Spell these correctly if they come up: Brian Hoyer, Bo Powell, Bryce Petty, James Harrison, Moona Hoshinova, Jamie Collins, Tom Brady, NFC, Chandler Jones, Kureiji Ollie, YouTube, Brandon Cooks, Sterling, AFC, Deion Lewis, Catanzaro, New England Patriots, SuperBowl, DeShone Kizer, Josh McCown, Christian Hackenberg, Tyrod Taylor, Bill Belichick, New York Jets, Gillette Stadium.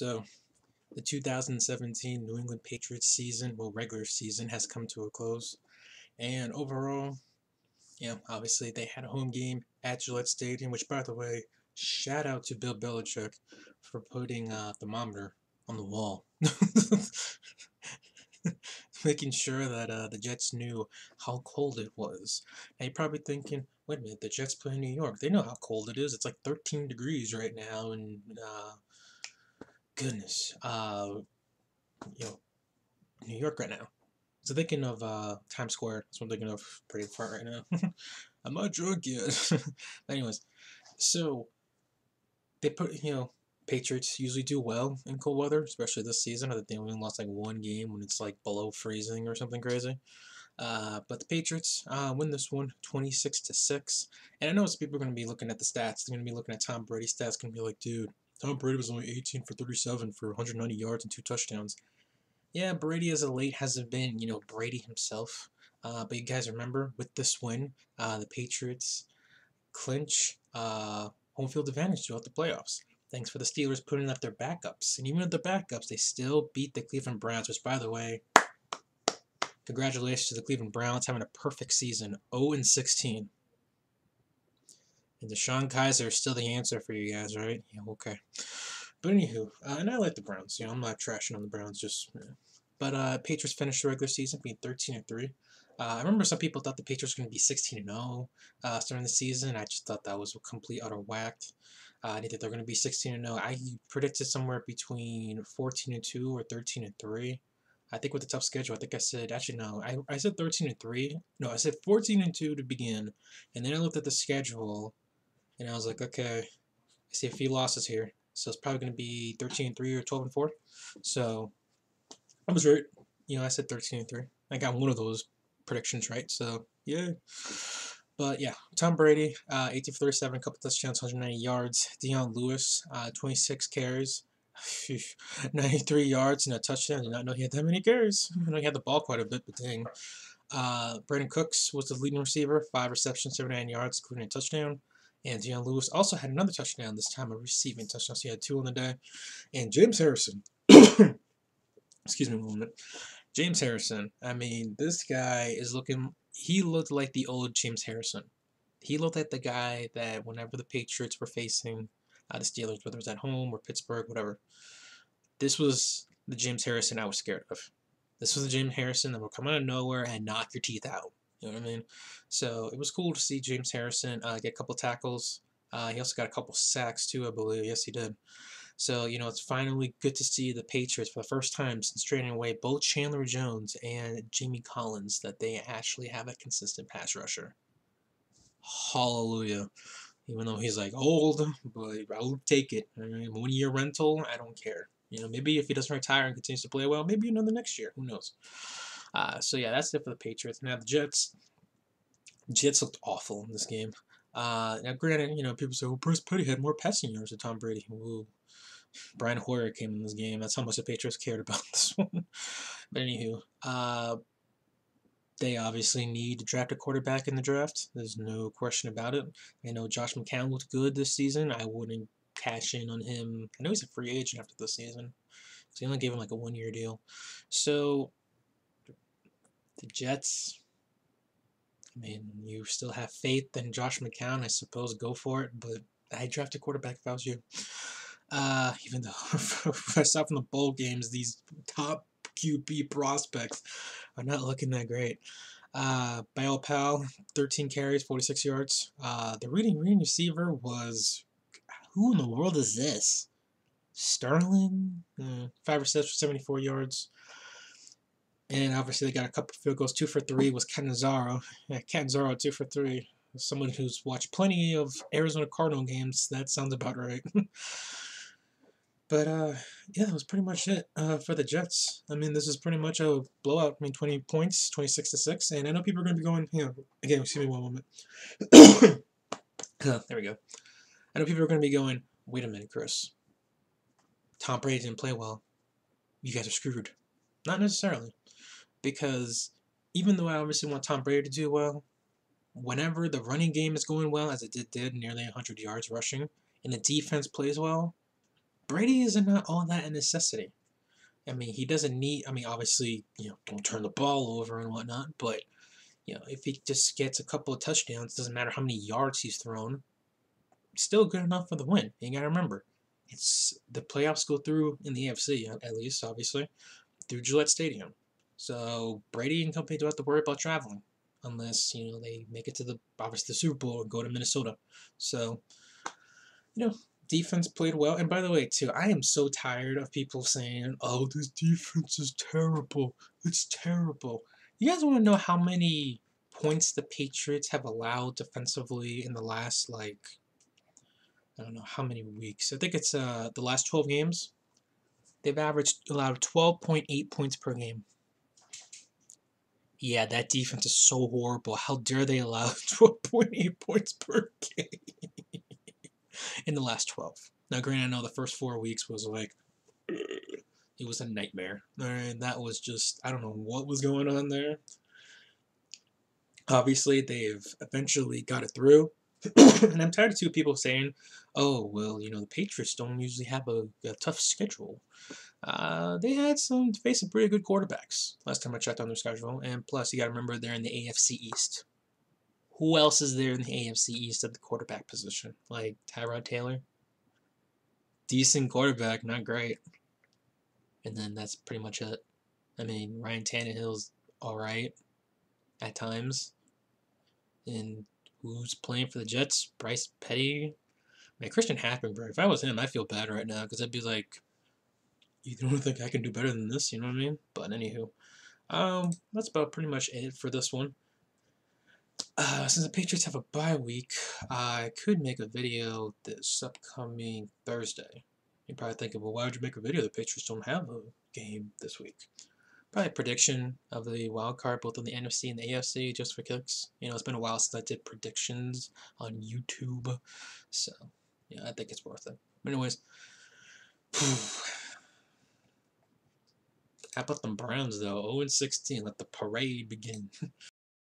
So, the 2017 New England Patriots season, well, regular season, has come to a close. And overall, yeah, obviously they had a home game at Gillette Stadium, which, by the way, shout out to Bill Belichick for putting a thermometer on the wall. Making sure that the Jets knew how cold it was. Now you're probably thinking, wait a minute, the Jets play in New York. They know how cold it is. It's like 13 degrees right now, and goodness, you know, New York right now. So thinking of Times Square. That's what I'm thinking of pretty far right now. I'm not drunk yet. Anyways, so they put, you know, Patriots usually do well in cold weather, especially this season. I think they only lost like one game when it's like below freezing or something crazy. But the Patriots win this one 26-6. And I know people are going to be looking at the stats. They're going to be looking at Tom Brady's stats. Going to be like, dude, Tom Brady was only 18 for 37 for 190 yards and 2 touchdowns. Yeah, Brady as of late hasn't been, you know, Brady himself. But you guys remember, with this win, the Patriots clinch home field advantage throughout the playoffs. Thanks for the Steelers putting up their backups. And even with their backups, they still beat the Cleveland Browns, which, by the way, congratulations to the Cleveland Browns having a perfect season, 0-16. And DeShone Kizer is still the answer for you guys, right? Yeah, okay. But anywho, and I like the Browns. You know, I'm not trashing on the Browns, just... Yeah. But Patriots finished the regular season being 13-3. I remember some people thought the Patriots were going to be 16-0 during the season. I just thought that was a complete utter whack. I think that they're going to be 16-0. I predicted somewhere between 14-2 or 13-3. I think with the tough schedule, I think I said, actually no, I said 13-3. No, I said 14-2 to begin, and then I looked at the schedule, and I was like, okay, I see a few losses here, so it's probably going to be 13-3 or 12-4. So I was right. You know, I said 13-3. I got one of those predictions right. So yeah. But yeah, Tom Brady, 18 for 37, a couple touchdowns, 190 yards. Deion Lewis, 26 carries, 93 yards, and a touchdown. Did not know he had that many carries. I know he had the ball quite a bit, but dang. Brandon Cooks was the leading receiver, 5 receptions, 79 yards, including a touchdown. And Deion Lewis also had another touchdown, this time a receiving touchdown, so he had 2 on the day. And James Harrison, excuse me a moment. James Harrison, I mean, this guy is looking... He looked like the old James Harrison. He looked like the guy that whenever the Patriots were facing the Steelers, whether it was at home or Pittsburgh, whatever, this was the James Harrison I was scared of. This was the James Harrison that would come out of nowhere and knock your teeth out. You know what I mean? So it was cool to see James Harrison get a couple tackles. He also got a couple sacks too, I believe. Yes, he did. So, you know, it's finally good to see the Patriots for the first time since trading away both Chandler Jones and Jamie Collins that they actually have a consistent pass rusher. Hallelujah. Even though he's, like, old, but I'll take it. I mean, 1-year rental, I don't care. You know, maybe if he doesn't retire and continues to play well, maybe another next year. Who knows? So, yeah, that's it for the Patriots. Now, the Jets. Jets looked awful in this game. Now, granted, you know, people say, well, Bryce Petty had more passing yards than Tom Brady. Ooh. Brian Hoyer came in this game. That's how much the Patriots cared about this one. But anywho, they obviously need to draft a quarterback in the draft. There's no question about it. I know Josh McCown looked good this season. I wouldn't cash in on him. I know he's a free agent after this season. So they only gave him like a 1-year deal. So the Jets, I mean, you still have faith in Josh McCown, I suppose. Go for it. But I'd draft a quarterback if I was you. Even though, aside from the bowl games, these top QB prospects are not looking that great. Bo Powell, 13 carries, 46 yards. The reading receiver was, who in the world is this? Sterling? 5 receptions, 74 yards. And obviously they got a couple field goals. 2 for 3 was Catanzaro. Yeah, Catanzaro, 2 for 3. Someone who's watched plenty of Arizona Cardinal games, that sounds about right. But, yeah, that was pretty much it for the Jets. I mean, this is pretty much a blowout. I mean, 20 points, 26-6. And I know people are going to be going, you know, again, excuse me one moment. There we go. I know people are going to be going, wait a minute, Chris. Tom Brady didn't play well. You guys are screwed. Not necessarily. Because even though I obviously want Tom Brady to do well, whenever the running game is going well, as it did nearly 100 yards rushing, and the defense plays well, Brady is not all that a necessity. I mean, he doesn't need, I mean, obviously, you know, don't turn the ball over and whatnot, but, you know, if he just gets a couple of touchdowns, doesn't matter how many yards he's thrown, still good enough for the win. You gotta remember, it's, the playoffs go through, in the AFC at least, obviously, through Gillette Stadium. So Brady and company don't have to worry about traveling, unless, you know, they make it to the, obviously, the Super Bowl and go to Minnesota. So, you know, defense played well. And by the way, too, I am so tired of people saying, oh, this defense is terrible. It's terrible. You guys want to know how many points the Patriots have allowed defensively in the last, like, I don't know how many weeks. I think it's the last 12 games. They've allowed 12.8 points per game. Yeah, that defense is so horrible. How dare they allow 12.8 points per game in the last 12. Now, granted, I know the first 4 weeks was like, it was a nightmare. And that was just, I don't know what was going on there. Obviously, they've eventually got it through. And I'm tired of two people saying, oh, well, you know, the Patriots don't usually have a tough schedule. They had some, faced some pretty good quarterbacks last time I checked on their schedule. And plus, you got to remember, they're in the AFC East. Who else is there in the AFC East at the quarterback position? Like Tyrod Taylor? Decent quarterback, not great. And then that's pretty much it. I mean, Ryan Tannehill's alright at times. And who's playing for the Jets? Bryce Petty. Man, Christian Hackenberg. If I was him, I feel bad right now, because I'd be like, you don't think I can do better than this? You know what I mean? But anywho, that's about pretty much it for this one. Since the Patriots have a bye week, I could make a video this upcoming Thursday. You're probably thinking, well, why would you make a video? The Patriots don't have a game this week. Probably a prediction of the wild card, both on the NFC and the AFC, just for kicks. You know, it's been a while since I did predictions on YouTube, so yeah, I think it's worth it. But anyways, how about them Browns though? 0-16, let the parade begin.